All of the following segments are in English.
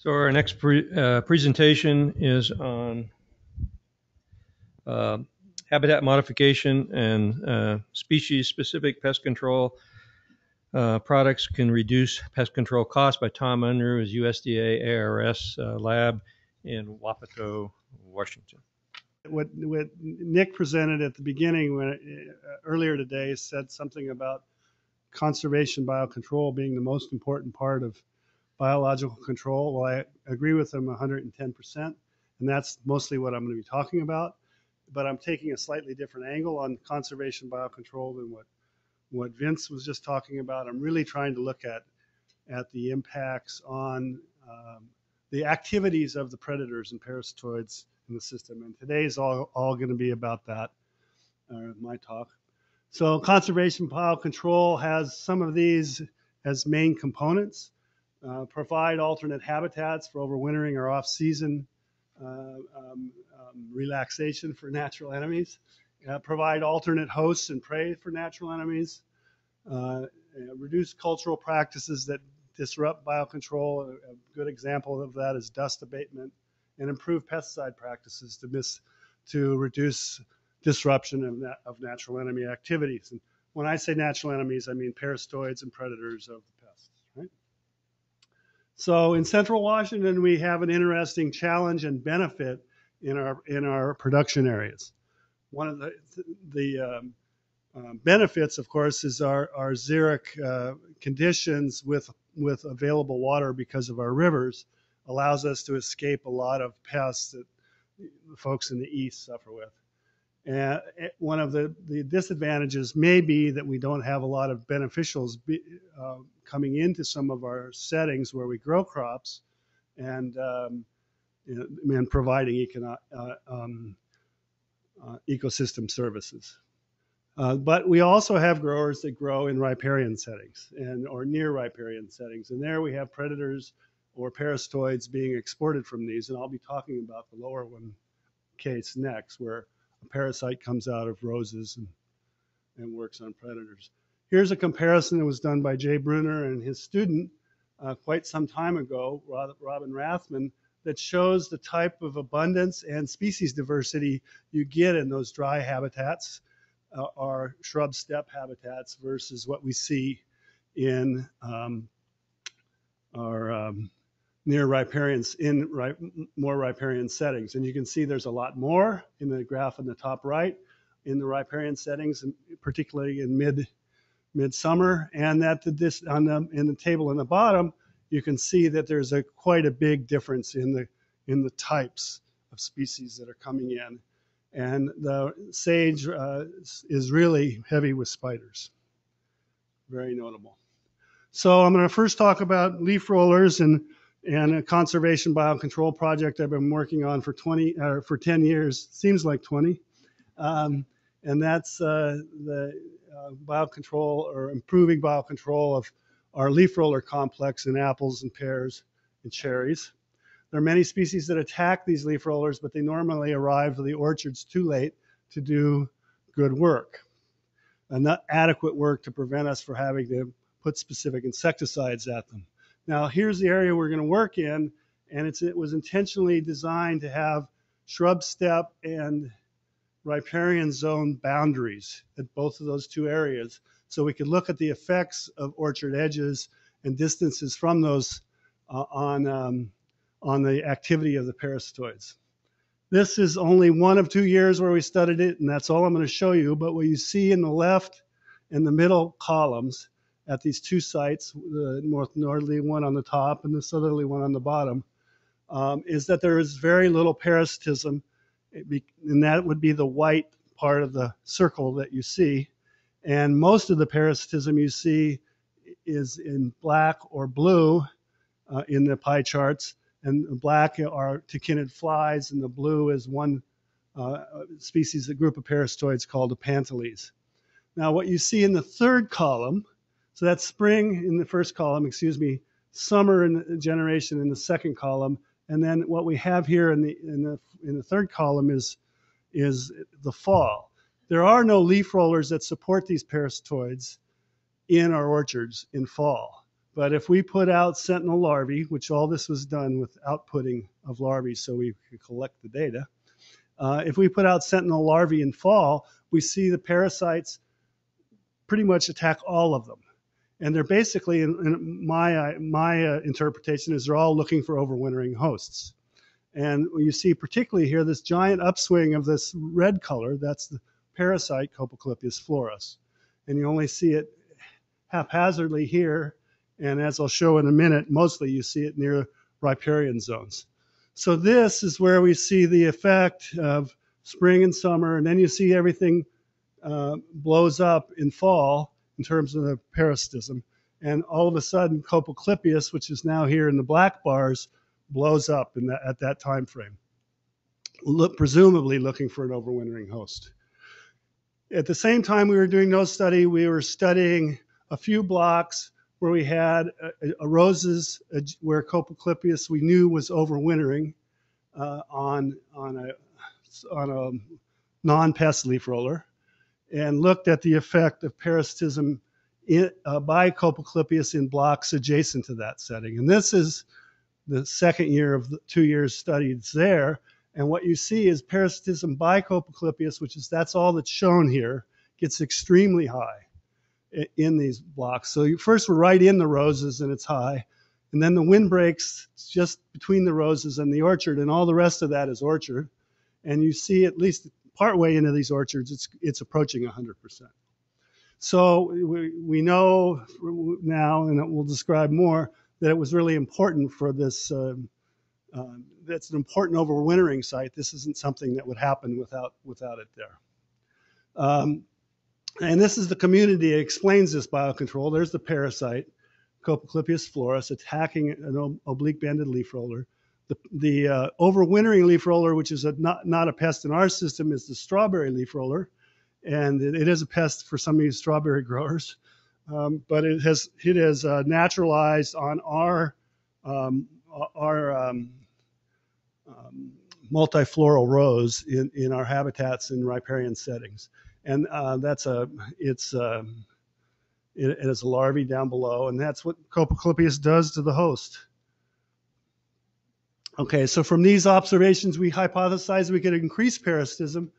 So our next presentation is on habitat modification and species-specific pest control products can reduce pest control costs by Tom Unruh, his USDA ARS lab in Wapato, Washington. What Nick presented at the beginning earlier today said something about conservation biocontrol being the most important part of biological control. Well, I agree with him 110%, and that's mostly what I'm going to be talking about. But I'm taking a slightly different angle on conservation biocontrol than what Vince was just talking about. I'm really trying to look at the impacts on the activities of the predators and parasitoids in the system. And today's all going to be about that, my talk. So conservation biocontrol has some of these as main components. Provide alternate habitats for overwintering or off-season relaxation for natural enemies. Provide alternate hosts and prey for natural enemies. Reduce cultural practices that disrupt biocontrol. A good example of that is dust abatement. And improve pesticide practices to reduce disruption of natural enemy activities. And when I say natural enemies, I mean parasitoids and predators of the pests, right? So in Central Washington, we have an interesting challenge and benefit in our production areas. One of the benefits, of course, is our xeric conditions with available water because of our rivers. Allows us to escape a lot of pests that the folks in the east suffer with. And one of the disadvantages may be that we don't have a lot of beneficials coming into some of our settings where we grow crops and providing ecosystem services. But we also have growers that grow in riparian settings or near riparian settings. And there we have predators or parasitoids being exported from these, and I'll be talking about the lower one case next, where a parasite comes out of roses and works on predators. Here's a comparison that was done by Jay Brunner and his student quite some time ago, Robin Rathman, that shows the type of abundance and species diversity you get in those dry habitats, our shrub steppe habitats, versus what we see in our near riparians more riparian settings. And you can see there's a lot more in the graph on the top right in the riparian settings, and particularly in midsummer. And that in the table in the bottom, you can see that there's quite a big difference in the types of species that are coming in. And the sage is really heavy with spiders. Very notable. So I'm going to first talk about leaf rollers and a conservation biocontrol project I've been working on for 10 years, seems like 20. And that's the biocontrol, or improving biocontrol of our leaf roller complex in apples and pears and cherries. There are many species that attack these leaf rollers, but they normally arrive to the orchards too late to do good work, and not adequate work to prevent us from having to put specific insecticides at them. Now, here's the area we're going to work in, and it was intentionally designed to have shrub steppe and riparian zone boundaries at both of those two areas, so we could look at the effects of orchard edges and distances from those on the activity of the parasitoids. This is only one of 2 years where we studied it, and that's all I'm going to show you. But what you see in the left and the middle columns at these two sites, the northerly one on the top and the southerly one on the bottom, is that there is very little parasitism, and that would be the white part of the circle that you see. And most of the parasitism you see is in black or blue in the pie charts, and black are tachinid flies, and the blue is one species, a group of parasitoids called Aphelinus. Now, what you see in the third column, so that's spring in the first column, excuse me, summer in generation in the second column, and then what we have here in the third column is the fall. There are no leaf rollers that support these parasitoids in our orchards in fall, But if we put out sentinel larvae, which all this was done with outputting of larvae so we could collect the data, if we put out sentinel larvae in fall, we see the parasites pretty much attack all of them. And they're basically, in my interpretation, is they're all looking for overwintering hosts. And you see particularly here this giant upswing of this red color. That's the parasite Colpoclypeus florus. And you only see it haphazardly here. And as I'll show in a minute, mostly you see it near riparian zones. So this is where we see the effect of spring and summer. And then you see everything blows up in fall in terms of the parasitism. And all of a sudden, Colpoclypeus, which is now here in the black bars, blows up in that, at that time frame, presumably looking for an overwintering host. At the same time we were doing no study, we were studying a few blocks where we had roses where Colpoclypeus we knew was overwintering on a non-pest leaf roller, and looked at the effect of parasitism by Colpoclypeus in blocks adjacent to that setting. And this is the second year of the 2 years studied there. And what you see is parasitism by Colpoclypeus, which is that's all that's shown here, gets extremely high in these blocks. So you first were right in the roses and it's high. And then the wind breaks just between the roses and the orchard, and all the rest of that is orchard. And you see at least partway into these orchards, it's approaching 100%. So we know now, and we'll describe more, that it was really important for this, that's an important overwintering site. This isn't something that would happen without it there. And this is the community that explains this biocontrol. There's the parasite, Colpoclypeus florus, attacking an oblique banded leaf roller. The overwintering leaf roller, which is not a pest in our system, is the strawberry leaf roller. And it is a pest for some of these strawberry growers. But it has naturalized on our multifloral rose in our habitats in riparian settings, and it is a larvae down below, and that's what Colpoclypeus does to the host. Okay, so from these observations, we hypothesized we could increase parasitism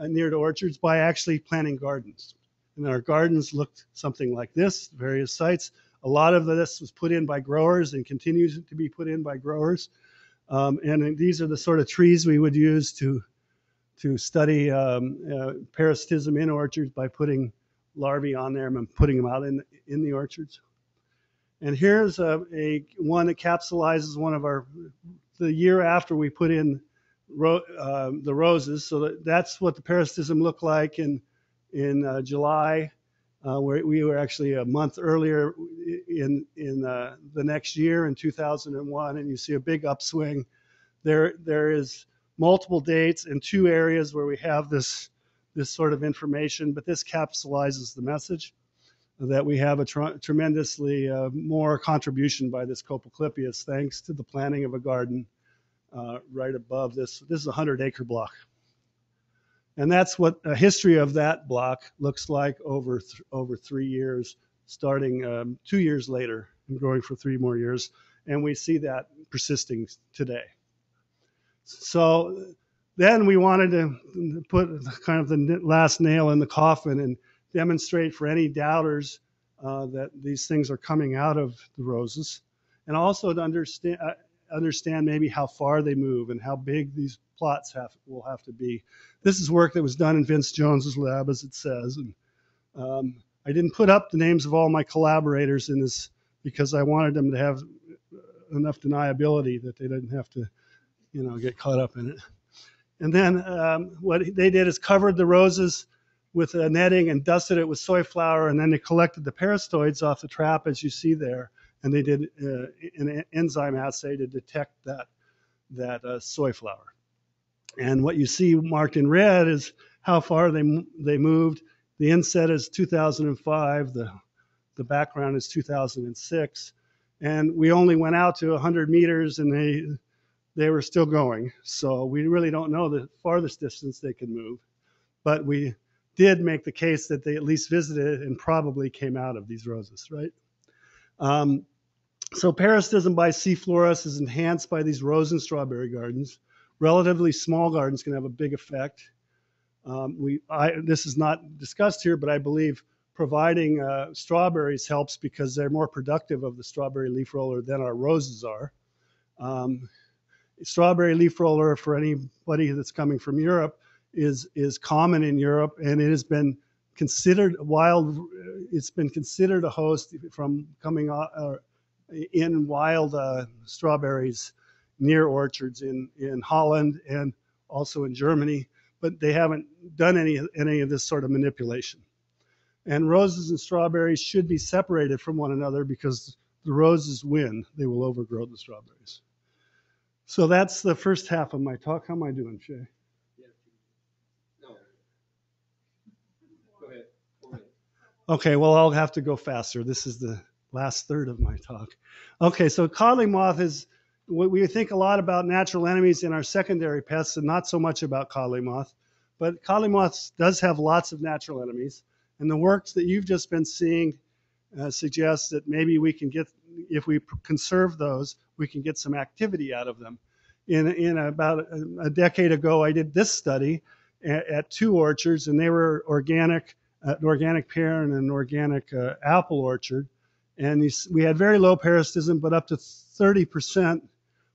near to orchards by actually planting gardens. And our gardens looked something like this, various sites. A lot of this was put in by growers and continues to be put in by growers. And these are the sort of trees we would use to study parasitism in orchards by putting larvae on them and putting them out in the orchards. And here's one that capsulizes one of our, the year after we put in the roses. So that's what the parasitism looked like in July, where we were actually a month earlier in the next year in 2001, and you see a big upswing. There is multiple dates and two areas where we have this sort of information, but this capsulizes the message that we have a tremendously more contribution by this Colpoclypeus thanks to the planting of a garden right above this. This is a 100-acre block. And that's what a history of that block looks like over 3 years, starting 2 years later and growing for 3 more years. And we see that persisting today. So then we wanted to put kind of the last nail in the coffin and demonstrate for any doubters that these things are coming out of the roses, and also to understand maybe how far they move and how big these plots will have to be. This is work that was done in Vince Jones's lab, as it says. And I didn't put up the names of all my collaborators in this because I wanted them to have enough deniability that they didn't have to, get caught up in it. And then what they did is covered the roses with a netting and dusted it with soy flour, and then they collected the parasitoids off the trap, as you see there. And they did an enzyme assay to detect that soy flour. And what you see marked in red is how far they moved. The inset is 2005. The background is 2006. And we only went out to 100 meters, and they were still going. So we really don't know the farthest distance they could move. But we did make the case that they at least visited and probably came out of these roses, right? So parasitism by C. florus is enhanced by these rose and strawberry gardens. Relatively small gardens can have a big effect. This is not discussed here, but I believe providing strawberries helps because they're more productive of the strawberry leaf roller than our roses are. Strawberry leaf roller, for anybody that's coming from Europe, is common in Europe, and it has been considered wild. It's been considered a host from coming in wild strawberries near orchards in Holland and also in Germany, but they haven't done any of this sort of manipulation. And roses and strawberries should be separated from one another because the roses win. They will overgrow the strawberries. So that's the first half of my talk. How am I doing, Shay? Yeah. No. Go ahead. Okay, well, I'll have to go faster. This is the last third of my talk. Okay, so codling moth is, we think a lot about natural enemies in our secondary pests and not so much about codling moth. But codling moth does have lots of natural enemies. And the works that you've just been seeing suggests that maybe we can get, if we conserve those, we can get some activity out of them. In about a decade ago, I did this study at two orchards, and they were organic, an organic pear and an organic apple orchard. And we had very low parasitism, but up to 30%,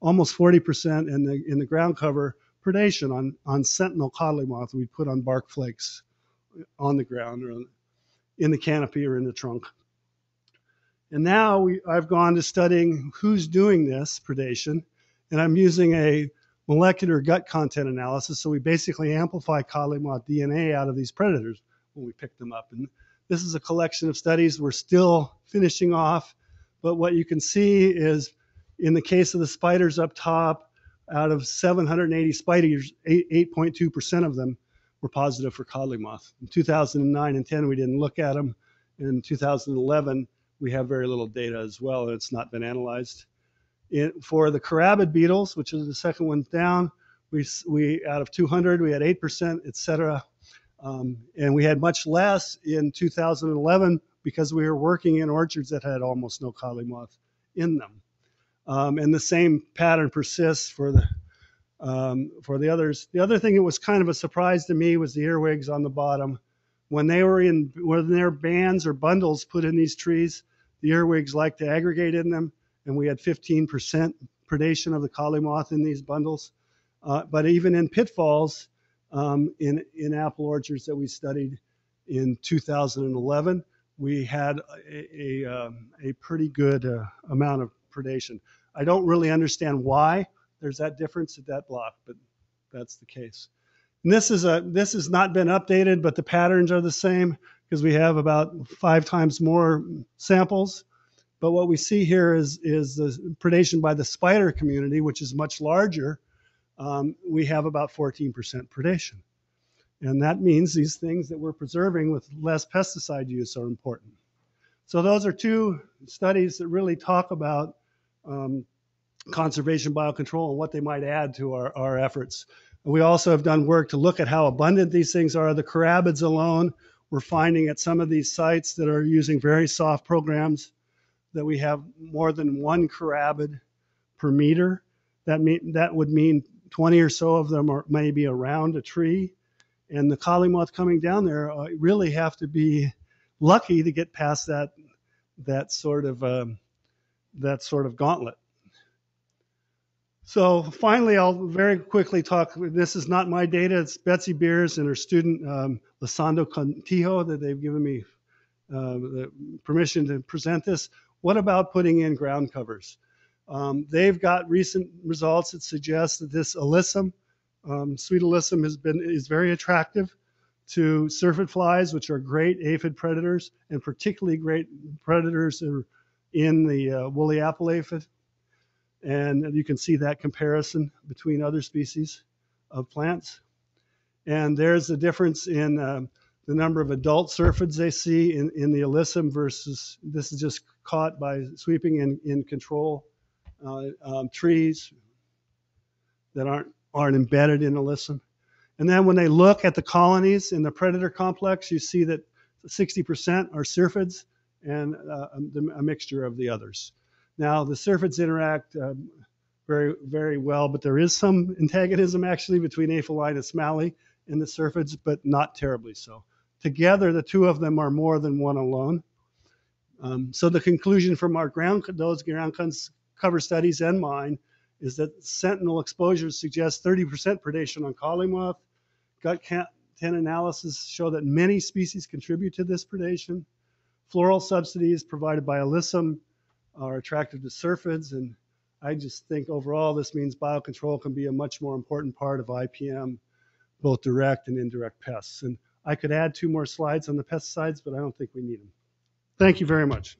almost 40% in the ground cover predation on sentinel codling moth we'd put on bark flakes on the ground or in the canopy or in the trunk. And now I've gone to studying who's doing this predation, and I'm using a molecular gut content analysis. So we basically amplify codling moth DNA out of these predators when we pick them up. And this is a collection of studies we're still finishing off, but what you can see is in the case of the spiders up top, out of 780 spiders, 8.2% of them were positive for codling moth. In 2009 and 10, we didn't look at them. In 2011, we have very little data as well. It's not been analyzed. For the carabid beetles, which is the second one down, we out of 200, we had 8%, et cetera. And we had much less in 2011 because we were working in orchards that had almost no codling moth in them. And the same pattern persists for the others. The other thing that was kind of a surprise to me was the earwigs on the bottom. When their bands or bundles put in these trees, the earwigs like to aggregate in them, and we had 15% predation of the codling moth in these bundles. But even in pitfalls, in apple orchards that we studied in 2011, we had a pretty good amount of predation. I don't really understand why there's that difference at that block, but that's the case. And this has not been updated, but the patterns are the same because we have about 5 times more samples. But what we see here is the predation by the spider community, which is much larger. We have about 14% predation. And that means these things that we're preserving with less pesticide use are important. So those are two studies that really talk about conservation biocontrol and what they might add to our efforts. We also have done work to look at how abundant these things are. The carabids alone, we're finding at some of these sites that are using very soft programs that we have more than 1 carabid per meter. That would mean 20 or so of them are maybe around a tree. And the codling moth coming down there really have to be lucky to get past that sort of gauntlet. So finally, I'll very quickly talk, this is not my data, it's Betsy Beers and her student Lisandro Contijo that they've given me the permission to present this. What about putting in ground covers? They've got recent results that suggest that this alyssum, sweet alyssum is very attractive to surfeit flies, which are great aphid predators, and particularly great predators in the woolly apple aphid. And you can see that comparison between other species of plants. And there's the difference in the number of adult surfids they see in the alyssum versus, this is just caught by sweeping in control trees that aren't embedded in alyssum. And then when they look at the colonies in the predator complex, you see that 60% are syrphids and a mixture of the others. Now, the surfets interact very, very well, but there is some antagonism actually between Aphelinus mali and the surfets, but not terribly so. Together, the two of them are more than one alone. So the conclusion from our ground cover studies and mine is that sentinel exposures suggest 30% predation on collie moth. Gut content analysis show that many species contribute to this predation. Floral subsidies provided by alyssum are attractive to surfids, and I just think overall this means biocontrol can be a much more important part of IPM, both direct and indirect pests. And I could add 2 more slides on the pesticides, but I don't think we need them. Thank you very much.